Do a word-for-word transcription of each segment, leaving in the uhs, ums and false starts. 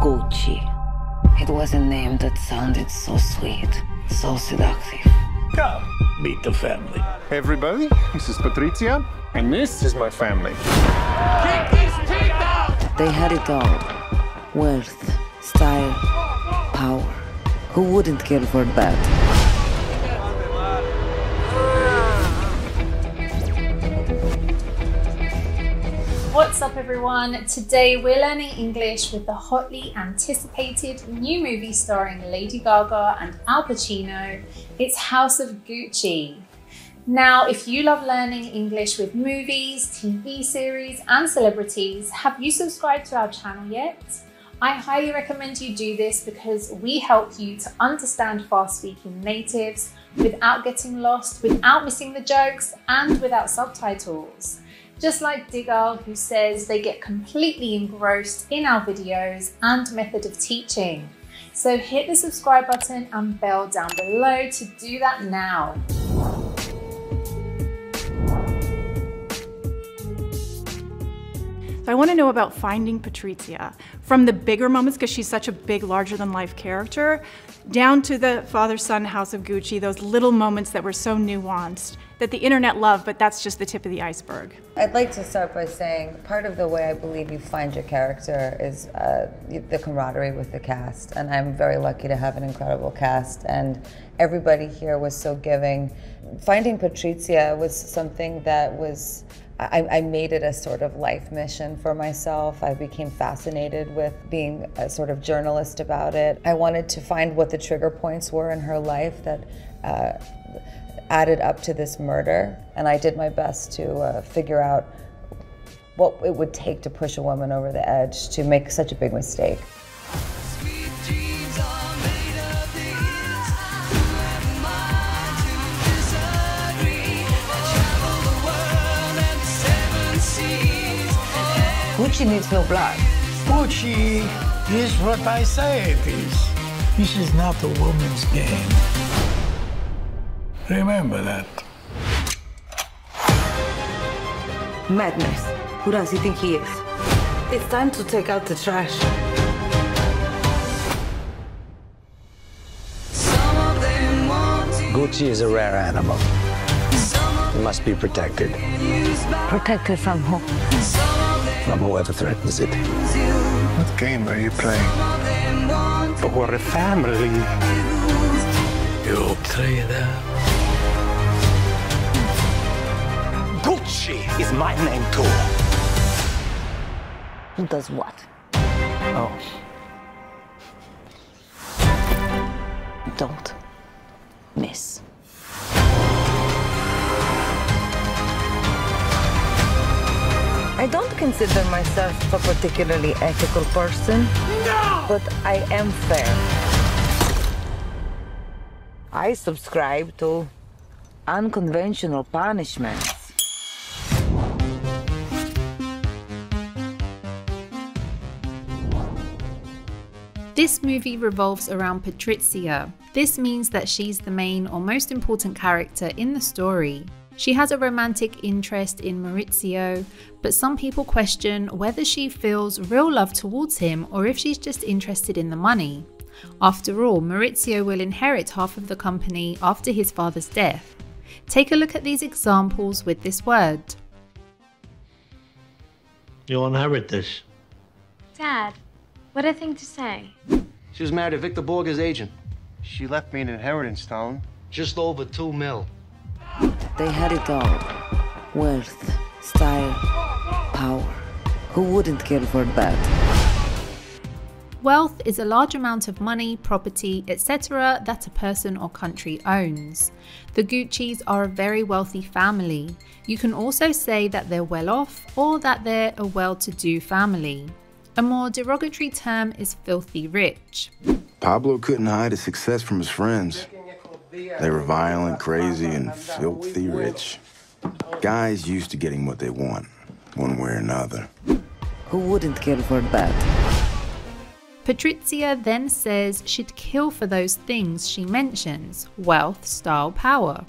Gucci. It was a name that sounded so sweet, so seductive. Come, meet the family. Hey everybody, this is Patrizia, and this is my family. Kick these teeth out! They had it all. Wealth, style, power. Who wouldn't care for that? What's up everyone? Today we're learning English with the hotly anticipated new movie starring Lady Gaga and Al Pacino. It's House of Gucci. Now, if you love learning English with movies, T V series and celebrities, have you subscribed to our channel yet? I highly recommend you do this because we help you to understand fast-speaking natives without getting lost, without missing the jokes and without subtitles. Just like Digal, who says they get completely engrossed in our videos and method of teaching. So hit the subscribe button and bell down below to do that now. So I want to know about finding Patrizia, from the bigger moments, because she's such a big, larger than life character, down to the father-son House of Gucci, those little moments that were so nuanced that the internet loved, but that's just the tip of the iceberg. I'd like to start by saying part of the way I believe you find your character is uh, the camaraderie with the cast, and I'm very lucky to have an incredible cast, and everybody here was so giving. Finding Patrizia was something that was, I, I made it a sort of life mission for myself. I became fascinated with being a sort of journalist about it. I wanted to find what the trigger points were in her life that uh, added up to this murder, and I did my best to uh, figure out what it would take to push a woman over the edge to make such a big mistake. Gucci needs no blood. Gucci is what I say it is. This is not a woman's game. Remember that. Madness. Who does he think he is? It's time to take out the trash. Gucci is a rare animal. It must be protected. Protected from who? From whoever threatens it. What game are you playing? For a family. You traitor. Gucci is my name too. Who does what? Oh. Don't miss. I don't consider myself a particularly ethical person, no! But I am fair. I subscribe to unconventional punishments. This movie revolves around Patrizia. This means that she's the main or most important character in the story. She has a romantic interest in Maurizio, but some people question whether she feels real love towards him or if she's just interested in the money. After all, Maurizio will inherit half of the company after his father's death. Take a look at these examples with this word. You'll inherit this. Dad, what a thing to say. She was married to Victor Borger's agent. She left me an inheritance, Tom. Just over two mil. They had it all. Wealth, style, power. Who wouldn't care for that? Wealth is a large amount of money, property, et cetera that a person or country owns. The Guccis are a very wealthy family. You can also say that they're well off or that they're a well-to-do family. A more derogatory term is filthy rich. Pablo couldn't hide his success from his friends. They were violent, crazy, and filthy rich. Guys used to getting what they want, one way or another. Who wouldn't care for that? Patrizia then says she'd kill for those things she mentions: wealth, style, power.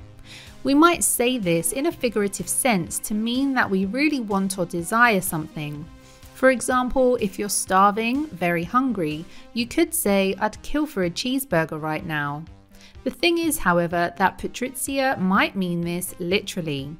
We might say this in a figurative sense to mean that we really want or desire something. For example, if you're starving, very hungry, you could say, I'd kill for a cheeseburger right now. The thing is, however, that Patrizia might mean this literally.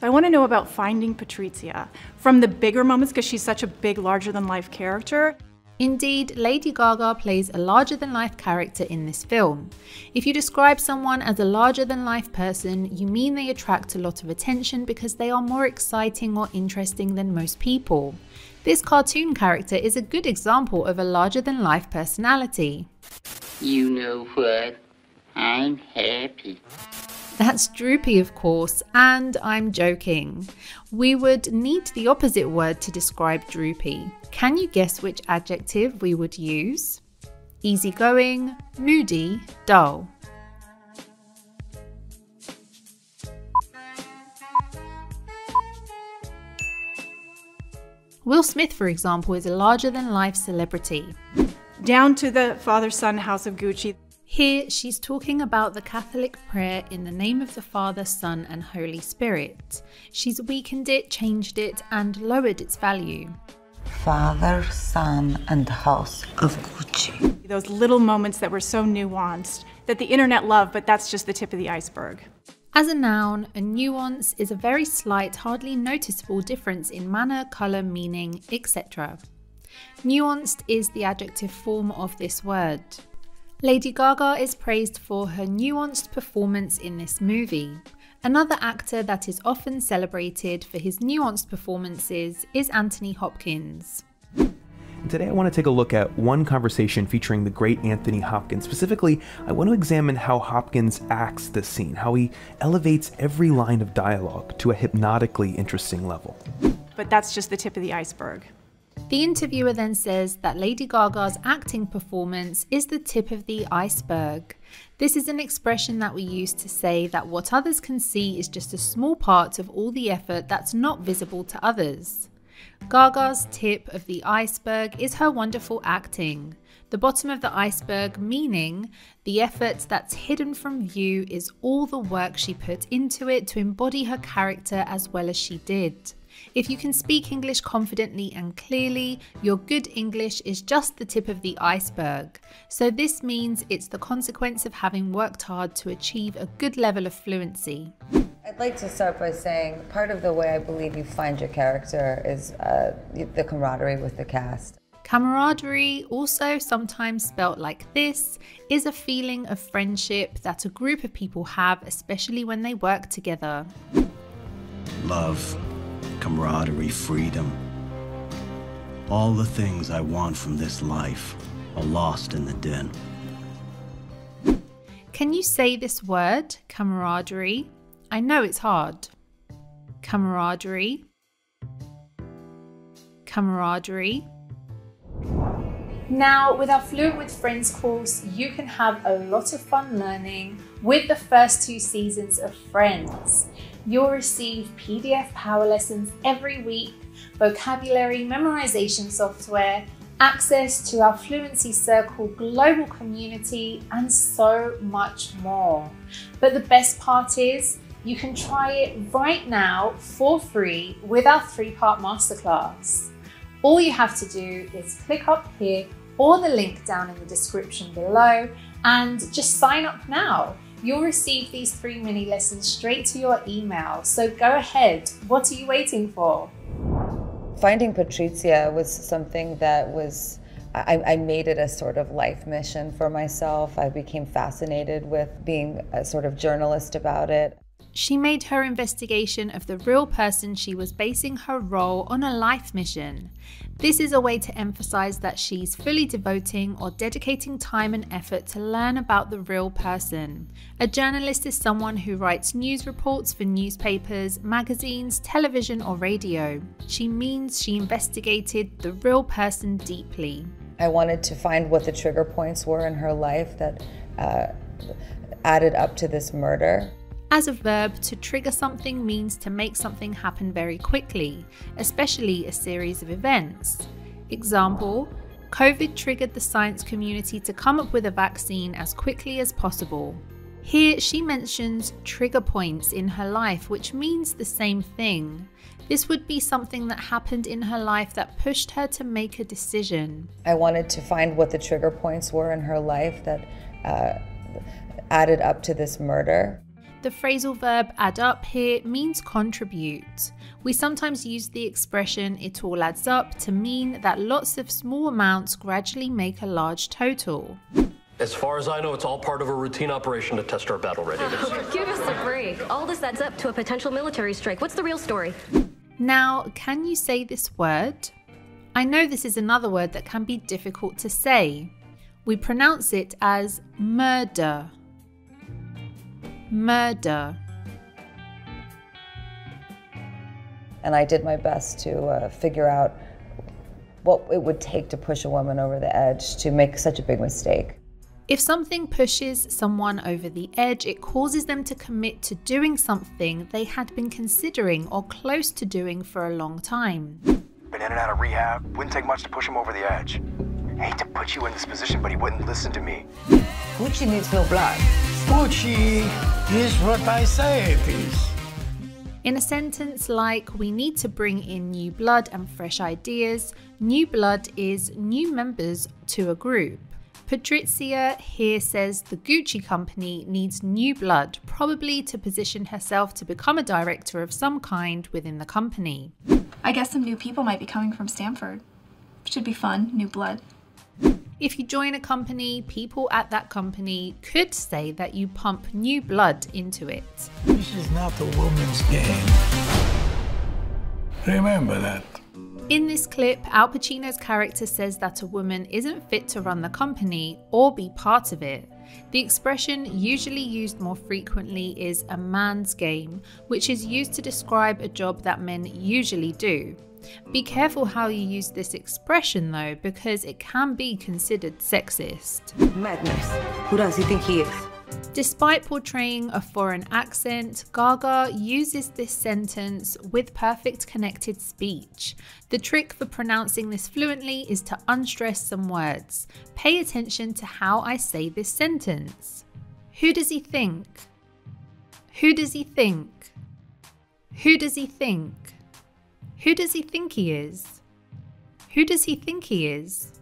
I want to know about finding Patrizia from the bigger moments because she's such a big, larger-than-life character. Indeed, Lady Gaga plays a larger-than-life character in this film. If you describe someone as a larger-than-life person, you mean they attract a lot of attention because they are more exciting or interesting than most people. This cartoon character is a good example of a larger-than-life personality. You know what? I'm happy. That's Droopy, of course, and I'm joking. We would need the opposite word to describe Droopy. Can you guess which adjective we would use? Easygoing, moody, dull. Will Smith, for example, is a larger-than-life celebrity. Down to the father-son House of Gucci. Here, she's talking about the Catholic prayer in the name of the Father, Son, and Holy Spirit. She's weakened it, changed it, and lowered its value. Father, Son, and House of Gucci. Those little moments that were so nuanced that the internet loved, but that's just the tip of the iceberg. As a noun, a nuance is a very slight, hardly noticeable difference in manner, colour, meaning, et cetera. Nuanced is the adjective form of this word. Lady Gaga is praised for her nuanced performance in this movie. Another actor that is often celebrated for his nuanced performances is Anthony Hopkins. Today I want to take a look at one conversation featuring the great Anthony Hopkins. Specifically, I want to examine how Hopkins acts this scene, how he elevates every line of dialogue to a hypnotically interesting level. But that's just the tip of the iceberg. The interviewer then says that Lady Gaga's acting performance is the tip of the iceberg. This is an expression that we use to say that what others can see is just a small part of all the effort that's not visible to others. Gaga's tip of the iceberg is her wonderful acting. The bottom of the iceberg meaning the effort that's hidden from view is all the work she put into it to embody her character as well as she did. If you can speak English confidently and clearly, your good English is just the tip of the iceberg. So this means it's the consequence of having worked hard to achieve a good level of fluency. I'd like to start by saying part of the way I believe you find your character is uh, the camaraderie with the cast. Camaraderie, also sometimes spelt like this, is a feeling of friendship that a group of people have, especially when they work together. Love. Camaraderie, freedom. All the things I want from this life are lost in the din. Can you say this word, camaraderie? I know it's hard. Camaraderie. Camaraderie. Now, with our Fluent with Friends course, you can have a lot of fun learning with the first two seasons of Friends. You'll receive P D F power lessons every week, vocabulary memorization software, access to our Fluency Circle global community, and so much more. But the best part is you can try it right now for free with our three-part masterclass. All you have to do is click up here or the link down in the description below and just sign up now. You'll receive these three mini lessons straight to your email, so go ahead. What are you waiting for? Finding Patrizia was something that was, I, I made it a sort of life mission for myself. I became fascinated with being a sort of journalist about it. She made her investigation of the real person she was basing her role on a life mission. This is a way to emphasize that she's fully devoting or dedicating time and effort to learn about the real person. A journalist is someone who writes news reports for newspapers, magazines, television, or radio. She means she investigated the real person deeply. I wanted to find what the trigger points were in her life that uh, added up to this murder. As a verb, to trigger something means to make something happen very quickly, especially a series of events. Example, COVID triggered the science community to come up with a vaccine as quickly as possible. Here she mentions trigger points in her life, which means the same thing. This would be something that happened in her life that pushed her to make a decision. I wanted to find what the trigger points were in her life that uh, added up to this murder. The phrasal verb add up here means contribute. We sometimes use the expression it all adds up to mean that lots of small amounts gradually make a large total. As far as I know, it's all part of a routine operation to test our battle readiness. Oh, give us a break. All this adds up to a potential military strike. What's the real story? Now, can you say this word? I know this is another word that can be difficult to say. We pronounce it as murder. Murder. And I did my best to uh, figure out what it would take to push a woman over the edge to make such a big mistake. If something pushes someone over the edge, it causes them to commit to doing something they had been considering or close to doing for a long time. Been in and out of rehab, wouldn't take much to push him over the edge. I hate to put you in this position, but he wouldn't listen to me. Gucci needs no blood. Gucci is what I say it is. In a sentence like, we need to bring in new blood and fresh ideas, new blood is new members to a group. Patrizia here says the Gucci company needs new blood, probably to position herself to become a director of some kind within the company. I guess some new people might be coming from Stanford. Should be fun, new blood. If you join a company, people at that company could say that you pump new blood into it. This is not the woman's game. Remember that. In this clip, Al Pacino's character says that a woman isn't fit to run the company or be part of it. The expression usually used more frequently is a man's game, which is used to describe a job that men usually do. Be careful how you use this expression though, because it can be considered sexist. Madness. Who does he think he is? Despite portraying a foreign accent, Gaga uses this sentence with perfect connected speech. The trick for pronouncing this fluently is to unstress some words. Pay attention to how I say this sentence. Who does he think? Who does he think? Who does he think? Who does he think he is? Who does he think he is?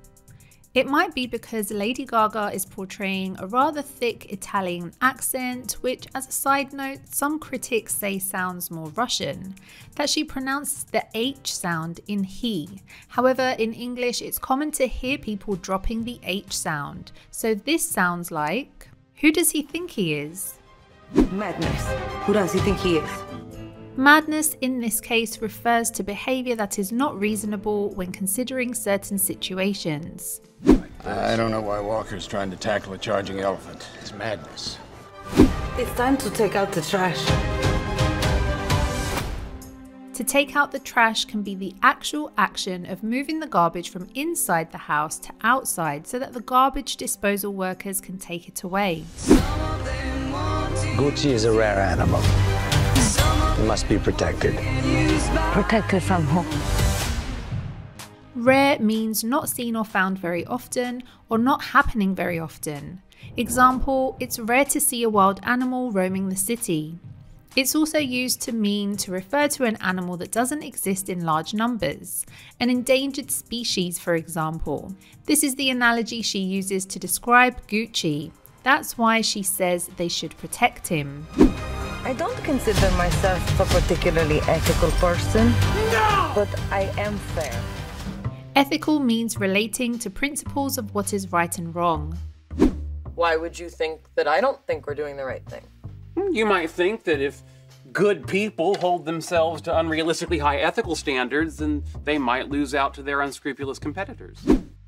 It might be because Lady Gaga is portraying a rather thick Italian accent, which, as a side note, some critics say sounds more Russian, that she pronounces the H sound in he. However, in English, it's common to hear people dropping the H sound. So this sounds like, who does he think he is? Madness. Who does he think he is? Madness in this case refers to behavior that is not reasonable when considering certain situations. I don't know why Walker's trying to tackle a charging elephant. It's madness. It's time to take out the trash. To take out the trash can be the actual action of moving the garbage from inside the house to outside so that the garbage disposal workers can take it away. Gucci is a rare animal. Must be protected. Protected from who? Rare means not seen or found very often, or not happening very often. Example, it's rare to see a wild animal roaming the city. It's also used to mean to refer to an animal that doesn't exist in large numbers, an endangered species, for example. This is the analogy she uses to describe Gucci. That's why she says they should protect him. I don't consider myself a particularly ethical person, no! But I am fair. Ethical means relating to principles of what is right and wrong. Why would you think that I don't think we're doing the right thing? You might think that if good people hold themselves to unrealistically high ethical standards, then they might lose out to their unscrupulous competitors.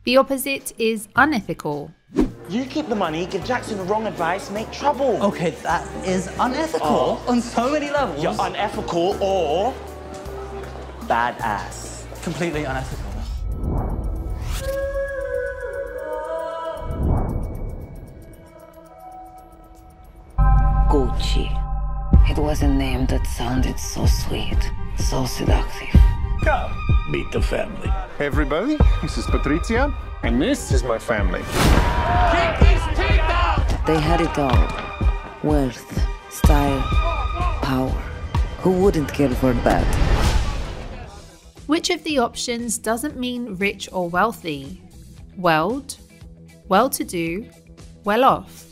The opposite is unethical. You keep the money, give Jackson the wrong advice, make trouble. Okay, that is unethical on so many levels. You're unethical or badass. Completely unethical. Gucci. It was a name that sounded so sweet, so seductive. Come, meet the family. Hey everybody, this is Patrizia. And this is my family. Kick this tape out! They had it all. wealth, style, power. Who wouldn't care for that? Which of the options doesn't mean rich or wealthy? Weld, well-to-do, well-off.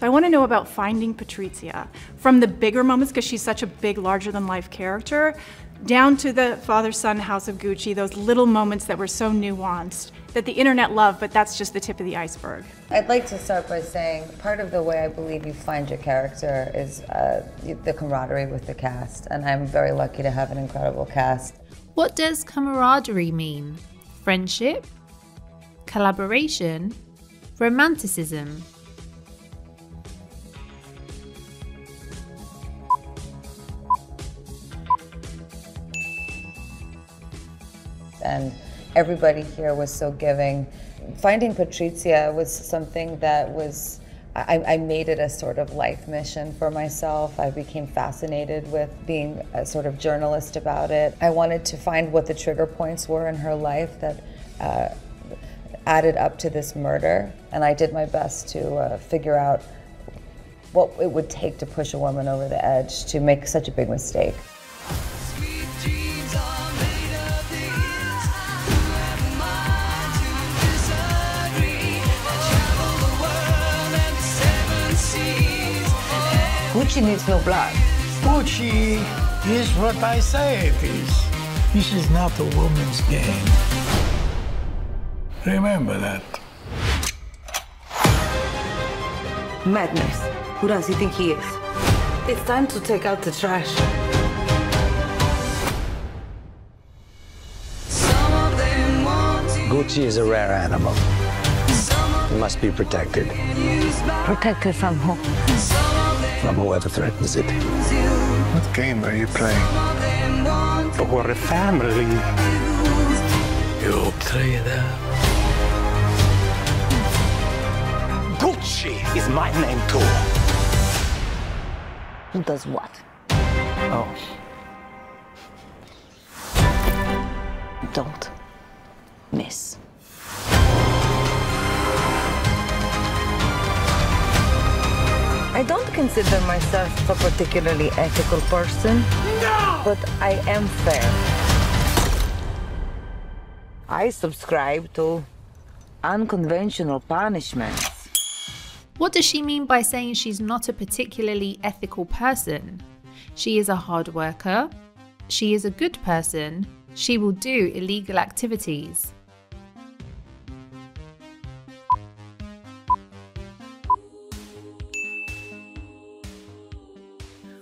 I want to know about finding Patrizia, from the bigger moments, because she's such a big, larger-than-life character, down to the father-son House of Gucci, those little moments that were so nuanced that the internet loved, but that's just the tip of the iceberg. I'd like to start by saying part of the way I believe you find your character is uh, the camaraderie with the cast, and I'm very lucky to have an incredible cast. What does camaraderie mean? Friendship? Collaboration? Romanticism? And everybody here was so giving. Finding Patrizia was something that was, I, I made it a sort of life mission for myself. I became fascinated with being a sort of journalist about it. I wanted to find what the trigger points were in her life that uh, added up to this murder. And I did my best to uh, figure out what it would take to push a woman over the edge to make such a big mistake. Gucci needs no blood. Gucci is what I say it is. This is not a woman's game. Remember that. Madness. Who does he think he is? It's time to take out the trash. Gucci is a rare animal. It must be protected. Protected from who? From whoever threatens it. What game are you playing? For a family. You'll play that. Gucci is my name too. Who does what? Oh. Don't miss. I don't consider myself a particularly ethical person, no! But I am fair. I subscribe to unconventional punishments. What does she mean by saying she's not a particularly ethical person? She is a hard worker. She is a good person. She will do illegal activities.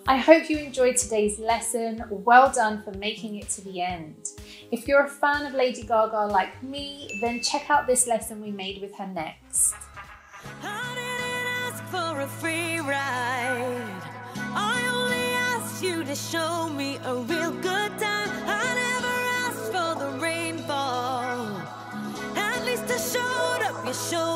I hope you enjoyed today's lesson. Well done for making it to the end. If you're a fan of Lady Gaga like me, then check out this lesson we made with her next. I didn't ask for a free ride. I only asked you to show me a real good time. I never asked for the rainfall. At least I showed up, you showed up.